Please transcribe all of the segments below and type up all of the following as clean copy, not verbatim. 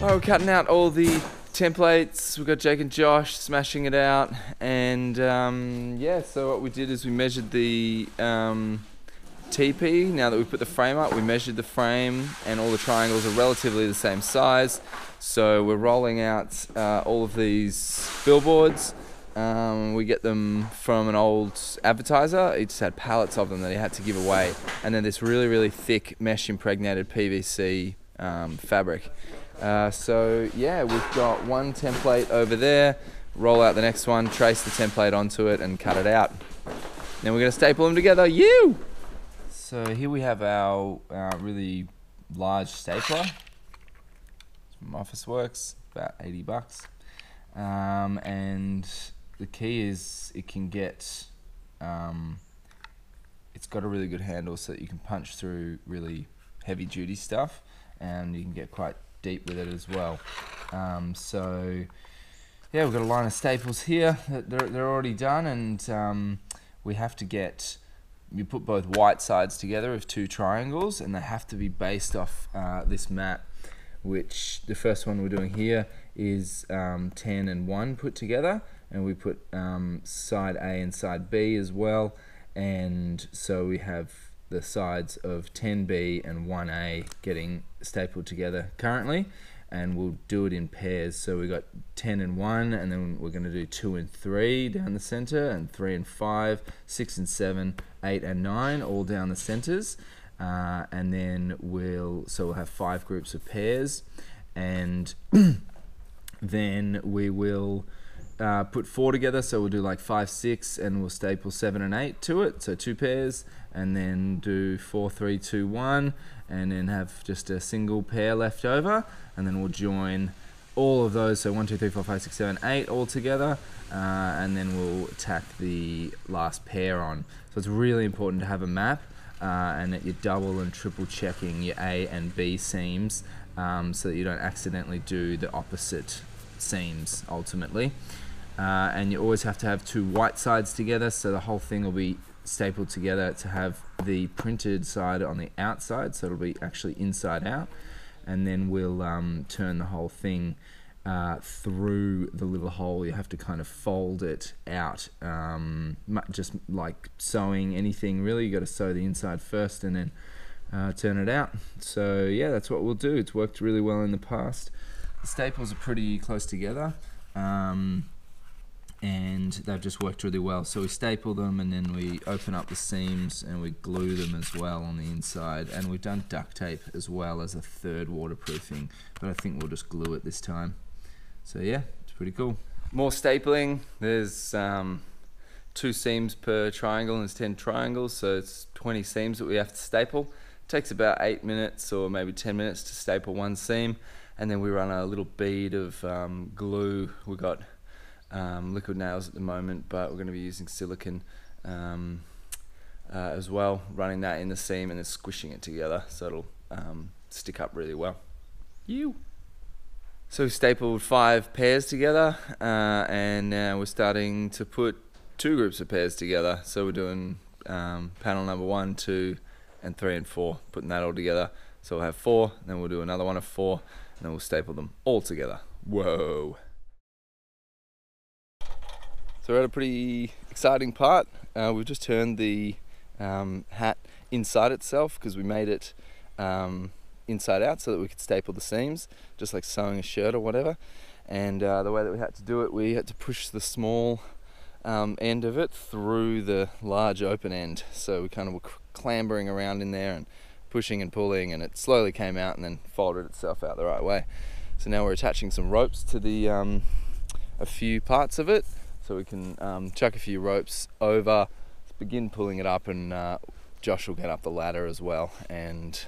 Well, we're cutting out all the templates. We've got Jake and Josh smashing it out, and yeah, so what we did is we measured the TP. Now that we've put the frame up, we measured the frame, and all the triangles are relatively the same size, so we're rolling out all of these billboards. We get them from an old advertiser. He just had pallets of them that he had to give away, and then this really, really thick mesh impregnated PVC fabric. So yeah, we've got one template over there, roll out the next one, trace the template onto it and cut it out. Then we're going to staple them together, So here we have our really large stapler, it's from Officeworks, about 80 bucks. And the key is it can get, it's got a really good handle so that you can punch through really heavy duty stuff, and you can get quite deep with it as well. So yeah, we've got a line of staples here that they're already done, and we have to get, you put both white sides together of two triangles, and they have to be based off this mat, which the first one we're doing here is 10 and 1 put together, and we put side A and side B as well, and so we have the sides of 10B and 1A getting stapled together currently, and we'll do it in pairs. So we got 10 and 1, and then we're going to do 2 and 3 down the center, and 3 and 5, 6 and 7, 8 and 9 all down the centers, and then we'll have 5 groups of pairs, and then we will put 4 together, so we'll do like 5, 6, and we'll staple 7 and 8 to it, so 2 pairs, and then do 4, 3, 2, 1, and then have just a single pair left over, and then we'll join all of those, so 1, 2, 3, 4, 5, 6, 7, 8 all together, and then we'll tack the last pair on. So it's really important to have a map, and that you're double and triple checking your A and B seams, so that you don't accidentally do the opposite seams ultimately. And you always have to have two white sides together, so the whole thing will be stapled together to have the printed side on the outside, so it'll be actually inside out, and then we'll turn the whole thing through the little hole. You have to kind of fold it out, just like sewing anything really. You got to sew the inside first and then turn it out. So yeah, that's what we'll do. It's worked really well in the past. The staples are pretty close together, and they've just worked really well. So we staple them, and then we open up the seams and we glue them as well on the inside, and we've done duct tape as well as a third waterproofing, but I think we'll just glue it this time. So yeah, it's pretty cool. More stapling. There's 2 seams per triangle, and there's 10 triangles, so it's 20 seams that we have to staple. It takes about 8 minutes or maybe 10 minutes to staple one seam, and then we run a little bead of glue. We've got liquid nails at the moment, but we're going to be using silicone as well, running that in the seam and then squishing it together, so it'll stick up really well. So we stapled 5 pairs together, and now we're starting to put 2 groups of pairs together. So we're doing panel number 1, 2, and 3, and 4, putting that all together. So we'll have 4, and then we'll do another one of 4, and then we'll staple them all together. Whoa! So we're at a pretty exciting part. We've just turned the hat inside itself, because we made it inside out so that we could staple the seams, just like sewing a shirt or whatever. And the way that we had to do it, we had to push the small end of it through the large open end. So we kind of were clambering around in there and pushing and pulling, and it slowly came out and then folded itself out the right way. So now we're attaching some ropes to the a few parts of it, so we can chuck a few ropes over, begin pulling it up, and Josh will get up the ladder as well and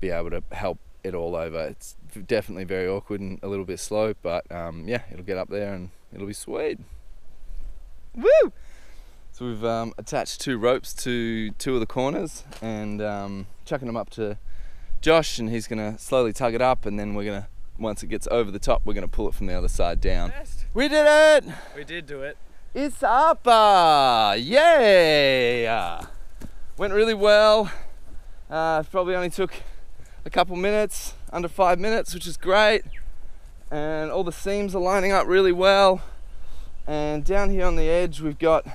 be able to help it all over. It's definitely very awkward and a little bit slow, but yeah, it'll get up there and it'll be sweet. Woo! So we've attached 2 ropes to 2 of the corners, and chucking them up to Josh, and he's gonna slowly tug it up, and then we're gonna, once it gets over the top, we're gonna pull it from the other side down. Best. We did it! We did do it. It's up! Yeah! Went really well. Probably only took a couple minutes. under 5 minutes, which is great, and all the seams are lining up really well. And down here on the edge we've got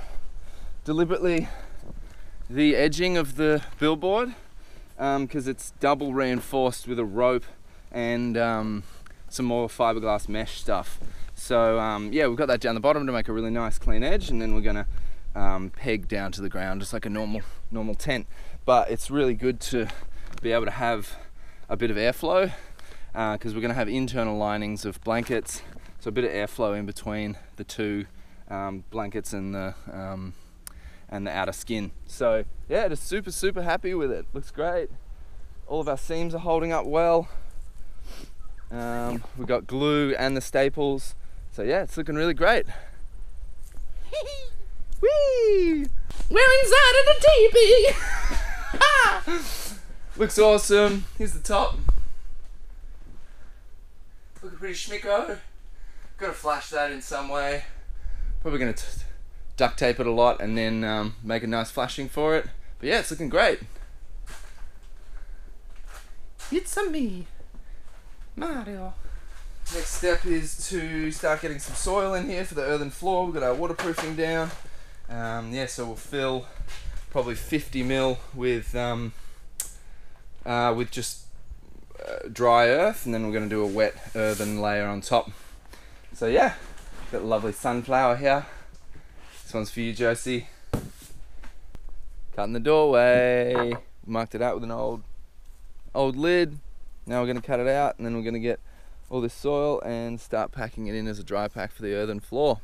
deliberately the edging of the billboard because it's double reinforced with a rope and some more fiberglass mesh stuff. So yeah, we've got that down the bottom to make a really nice clean edge, and then we're gonna peg down to the ground just like a normal tent. But it's really good to be able to have a bit of airflow because we're gonna have internal linings of blankets, so a bit of airflow in between the two blankets and the outer skin. So yeah, just super happy with it. Looks great. All of our seams are holding up well. We've got glue and the staples, so yeah, it's looking really great. Whee! We're inside of the teepee! Looks awesome. Here's the top. Looking pretty schmicko. Gotta flash that in some way. Probably gonna duct tape it a lot and then make a nice flashing for it. But yeah, it's looking great. It's a me, Mario. Next step is to start getting some soil in here for the earthen floor. We've got our waterproofing down. Yeah, so we'll fill probably 50 mil with just dry earth, and then we're going to do a wet earthen layer on top. So yeah, got a lovely sunflower here. This one's for you, Josie. Cut in the doorway. Marked it out with an old lid. Now we're going to cut it out, and then we're going to get all this soil and start packing it in as a dry pack for the earthen floor.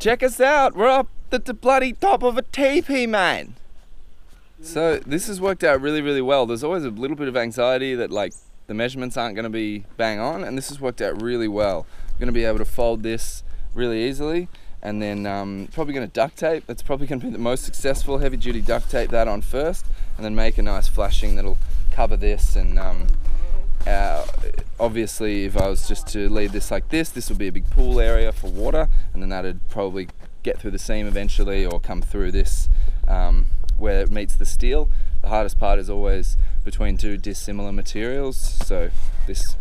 Check us out, we're up at the bloody top of a teepee, man. So this has worked out really well. There's always a little bit of anxiety that like the measurements aren't gonna be bang on, and this has worked out really well. We're gonna be able to fold this really easily, and then probably gonna duct tape. That's probably gonna be the most successful, heavy duty duct tape that on first, and then make a nice flashing that'll cover this. And obviously if I was just to leave this like this, this would be a big pool area for water, and then that'd probably get through the seam eventually or come through this where it meets the steel. The hardest part is always between two dissimilar materials, so this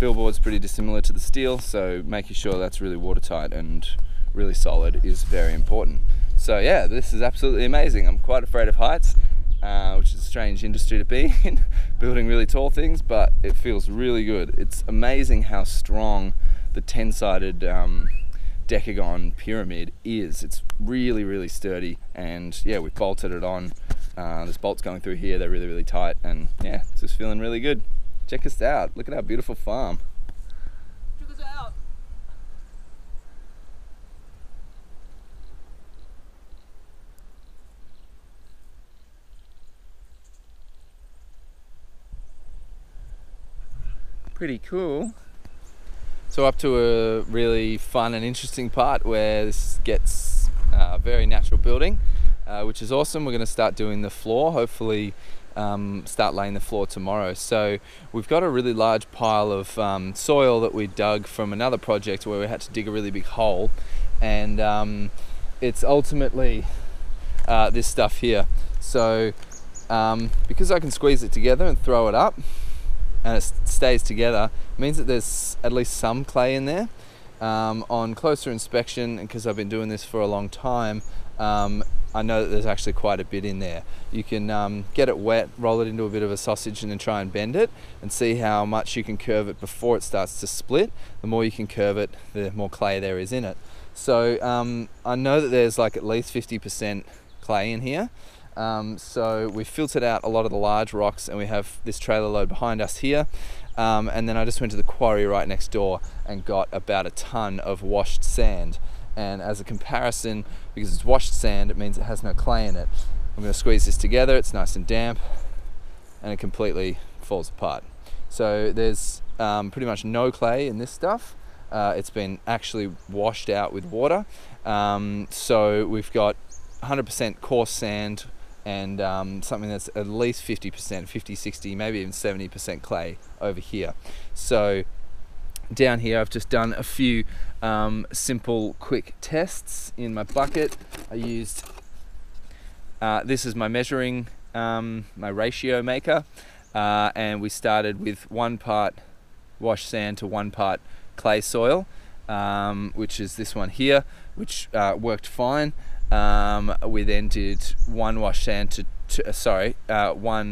billboard's pretty dissimilar to the steel, so making sure that's really watertight and really solid is very important. So yeah, this is absolutely amazing. I'm quite afraid of heights, which is a strange industry to be in, building really tall things, but it feels really good. It's amazing how strong the 10-sided Decagon pyramid is. It's really sturdy, and yeah, we bolted it on. There's bolts going through here, they're really tight, and yeah, it's just feeling really good. Check us out, look at our beautiful farm. Check us out. Pretty cool. So up to a really fun and interesting part where this gets very natural building, which is awesome. We're going to start doing the floor, hopefully start laying the floor tomorrow. So we've got a really large pile of soil that we dug from another project where we had to dig a really big hole, and it's ultimately this stuff here. So because I can squeeze it together and throw it up, and it stays together, means that there's at least some clay in there. On closer inspection, and because I've been doing this for a long time, I know that there's actually quite a bit in there. You can get it wet, roll it into a bit of a sausage, and then try and bend it and see how much you can curve it before it starts to split. The more you can curve it, the more clay there is in it. So I know that there's like at least 50% clay in here. So we filtered out a lot of the large rocks, and we have this trailer load behind us here, and then I just went to the quarry right next door and got about a ton of washed sand, and as a comparison, because it's washed sand, it means it has no clay in it. I'm going to squeeze this together, it's nice and damp, and it completely falls apart. So there's pretty much no clay in this stuff. It's been actually washed out with water. So we've got 100% coarse sand and something that's at least 50%, 50, 60, maybe even 70% clay over here. So down here, I've just done a few simple, quick tests in my bucket. I used, this is my measuring, my ratio maker. And we started with 1 part washed sand to 1 part clay soil, which is this one here, which worked fine. We then did 1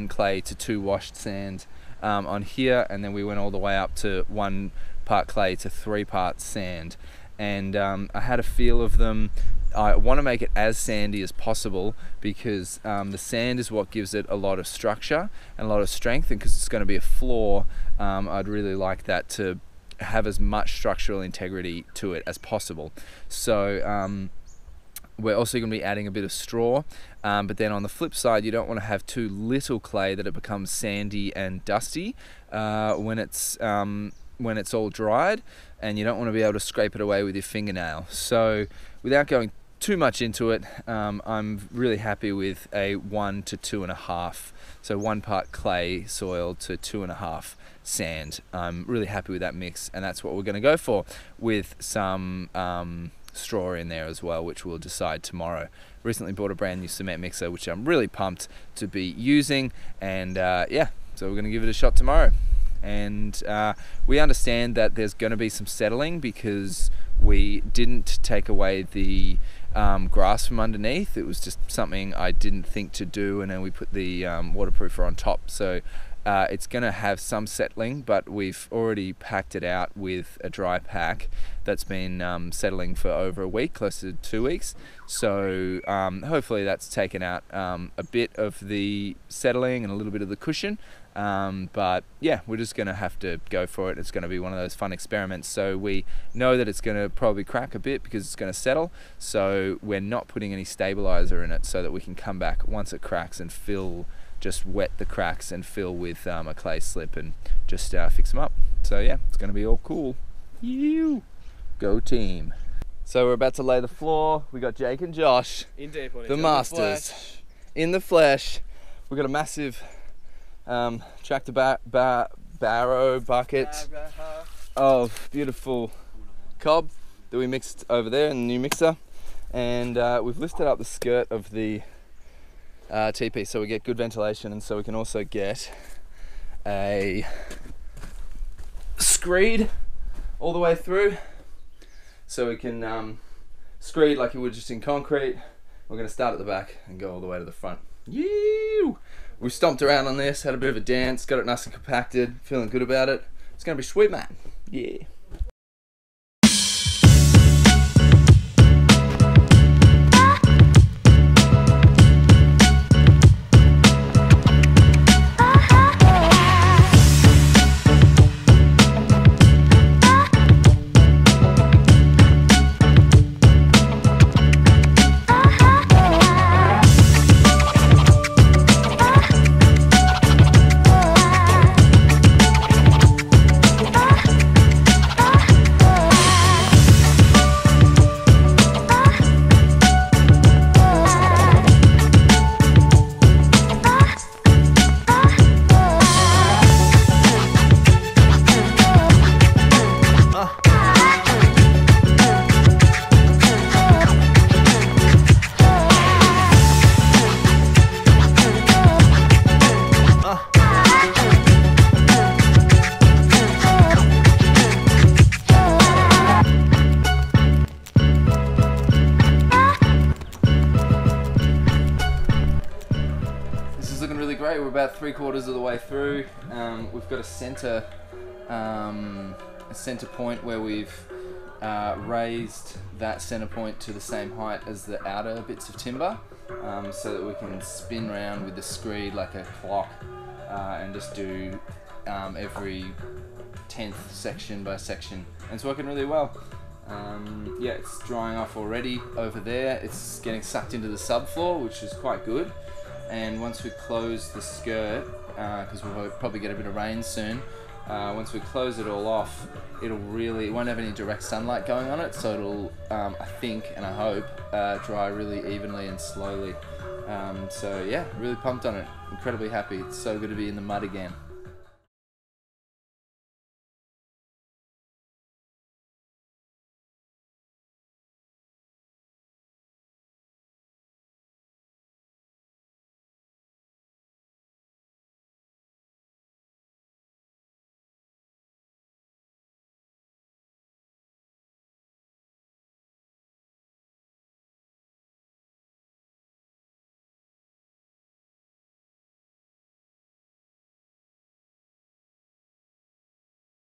clay to 2 washed sand on here, and then we went all the way up to 1 part clay to 3 parts sand. And I had a feel of them. I want to make it as sandy as possible because the sand is what gives it a lot of structure and a lot of strength, and because it's going to be a floor, I'd really like that to have as much structural integrity to it as possible. So we're also going to be adding a bit of straw, but then on the flip side, you don't want to have too little clay that it becomes sandy and dusty when it's all dried, and you don't want to be able to scrape it away with your fingernail. So without going too much into it, I'm really happy with a 1 to 2.5. So 1 part clay soil to 2.5 sand. I'm really happy with that mix, and that's what we're going to go for, with some straw in there as well, which we'll decide tomorrow. Recently bought a brand new cement mixer, which I'm really pumped to be using, and yeah, so we're going to give it a shot tomorrow. And we understand that there's going to be some settling because we didn't take away the grass from underneath. It was just something I didn't think to do, and then we put the waterproofer on top. So it's going to have some settling, but we've already packed it out with a dry pack that's been settling for over a week, close to 2 weeks. So hopefully that's taken out a bit of the settling and a little bit of the cushion. But yeah, we're just going to have to go for it. It's going to be one of those fun experiments. So we know that it's going to probably crack a bit because it's going to settle. So we're not putting any stabilizer in it so that we can come back once it cracks and fill, just wet the cracks and fill with a clay slip and just fix them up. So yeah, it's going to be all cool. You go team. So we're about to lay the floor. We got Jake and Josh, the masters, in the flesh. We've got a massive tractor barrow bucket of beautiful cob that we mixed over there in the new mixer, and we've lifted up the skirt of the TP so we get good ventilation, and so we can also get a screed all the way through, so we can screed like you would just in concrete. We're going to start at the back and go all the way to the front. Yew! We stomped around on this, had a bit of a dance, got it nice and compacted, feeling good about it. It's going to be sweet, man. Yeah. We're about 3/4 of the way through. We've got a center point where we've raised that center point to the same height as the outer bits of timber, so that we can spin round with the screed like a clock, and just do every 10th section by section, and it's working really well. Yeah, it's drying off already over there. It's getting sucked into the subfloor, which is quite good. And once we close the skirt, because we'll probably get a bit of rain soon, once we close it all off, it won't have any direct sunlight going on it, so it'll, I think and I hope, dry really evenly and slowly. So yeah, really pumped on it. Incredibly happy. It's so good to be in the mud again.